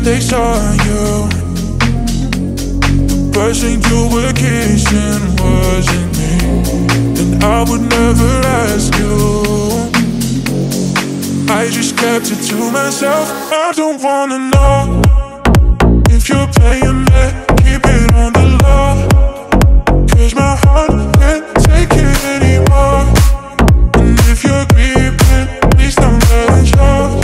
that they saw you. The person you were kissing wasn't me, and I would never ask you. I just kept it to myself. I don't wanna know if you're playing that. Keep it on the low, 'cause my heart can't take it anymore. And if you're creeping, please don't let it show.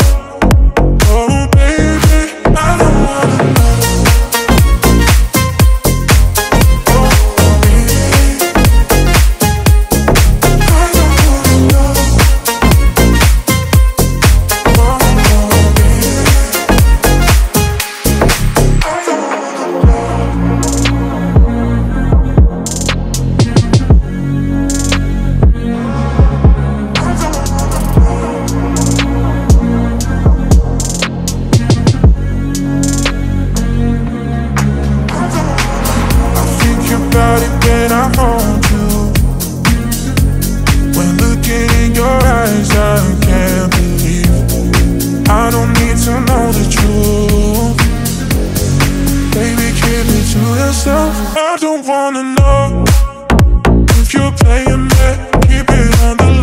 I don't wanna know if you're playing that. Keep it on the